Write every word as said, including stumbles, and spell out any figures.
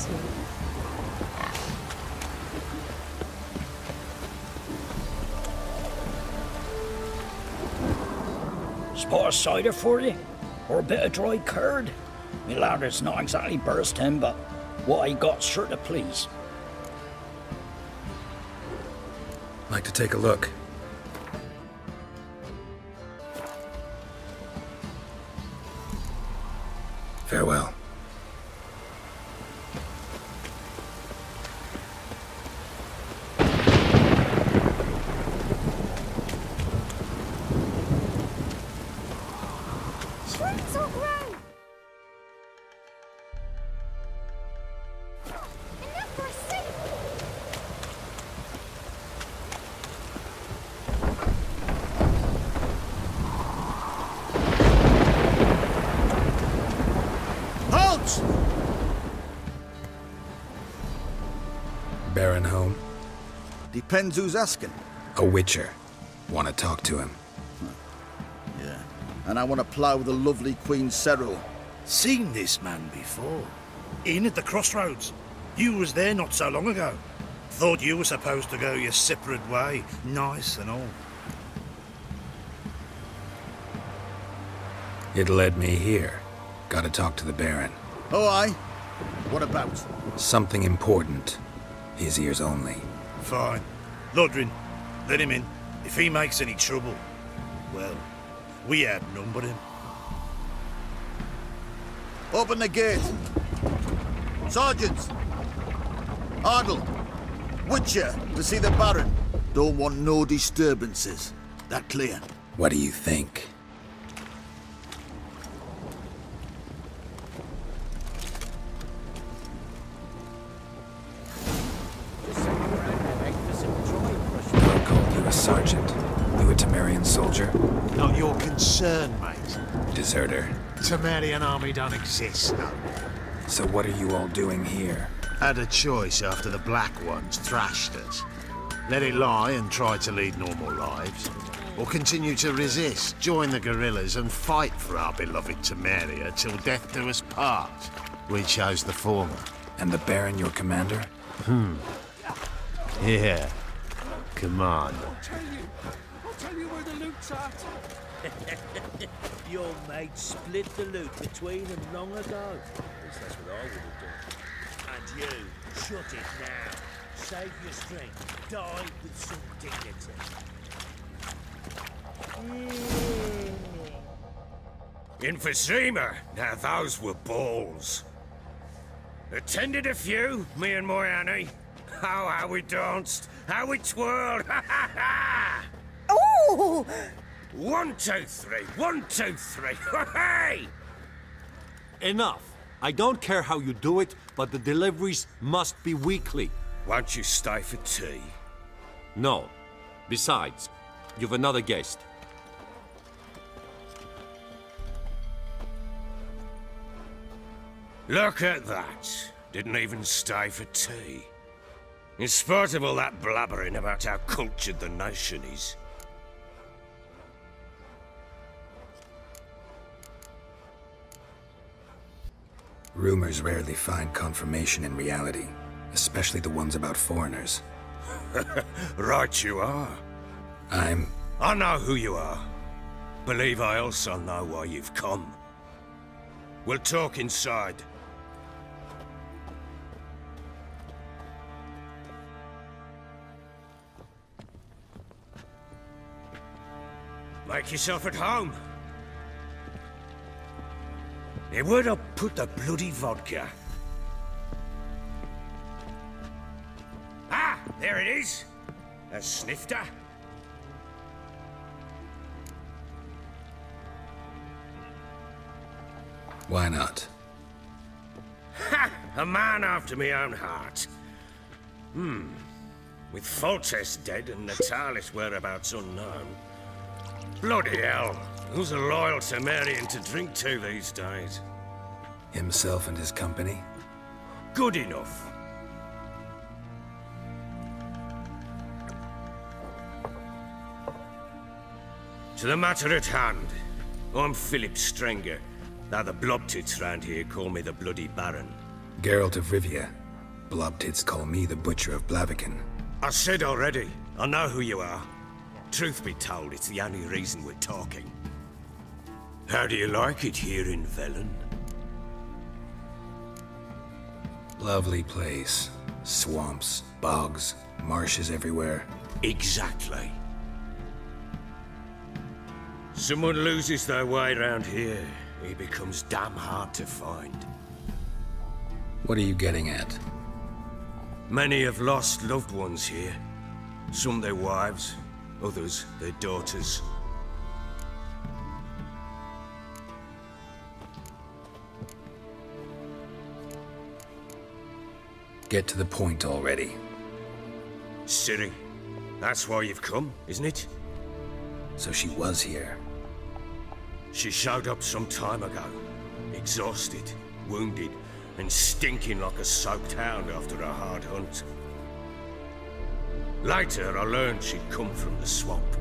see. Spot of cider for you? Or a bit of dry curd? Me lad, it's not exactly bursting, but what I got's sure to please. Like to take a look. Farewell. Baron Holm? Depends who's asking. A witcher. Want to talk to him. Yeah. And I want to plough the lovely Queen Ceril. Seen this man before. In at the crossroads. You was there not so long ago. Thought you were supposed to go your separate way. Nice and all. It led me here. Gotta talk to the Baron. Oh, aye. What about? Something important. His ears only. Fine. Ludrin, let him in. If he makes any trouble, well, we outnumber him. Open the gate. Sergeants! Ardle! Witcher, to see the Baron. Don't want no disturbances. That clear? What do you think? Sergeant, you a Temerian soldier? Not your concern, mate. Deserter. Temerian army don't exist, no. So what are you all doing here? Had a choice after the Black Ones thrashed us. Let it lie and try to lead normal lives. Or continue to resist, join the guerrillas and fight for our beloved Temeria till death do us part. We chose the former. And the Baron your commander? Hmm. Yeah. Command. I'll tell you. I'll tell you where the loot's at. Your mate split the loot between them long ago. At least that's what I would have done. And you, shut it now. Save your strength. Die with some dignity. Mm. Infosema. Now those were balls. Attended a few, me and Moyani. Oh, how we danced, how we twirled, ha ha ha! Oh! One, two, three, one, two, three, hey! Enough. I don't care how you do it, but the deliveries must be weekly. Won't you stay for tea? No. Besides, you've another guest. Look at that. Didn't even stay for tea. In spite of all that blabbering about how cultured the nation is. Rumors rarely find confirmation in reality, especially the ones about foreigners. Right you are. I'm... I know who you are. Believe I also know why you've come. We'll talk inside. Make yourself at home. They would have put the bloody vodka. Ah, there it is. A snifter. Why not? Ha! A man after my own heart. Hmm. With Foltest dead and Natalis whereabouts unknown. Bloody hell, who's a loyal Temerian to drink to these days? Himself and his company? Good enough. To the matter at hand, I'm Philip Strenger. Now the Blobtits round here call me the Bloody Baron. Geralt of Rivia. Blobtits call me the Butcher of Blaviken. I said already, I know who you are. Truth be told, it's the only reason we're talking. How do you like it here in Velen? Lovely place. Swamps, bogs, marshes everywhere. Exactly. Someone loses their way around here, he becomes damn hard to find. What are you getting at? Many have lost loved ones here. Some their wives, others their daughters. Get to the point already. Siri, that's why you've come, isn't it? So she was here. She showed up some time ago. Exhausted, wounded, and stinking like a soaked hound after a hard hunt. Later, I learned she'd come from the swamp.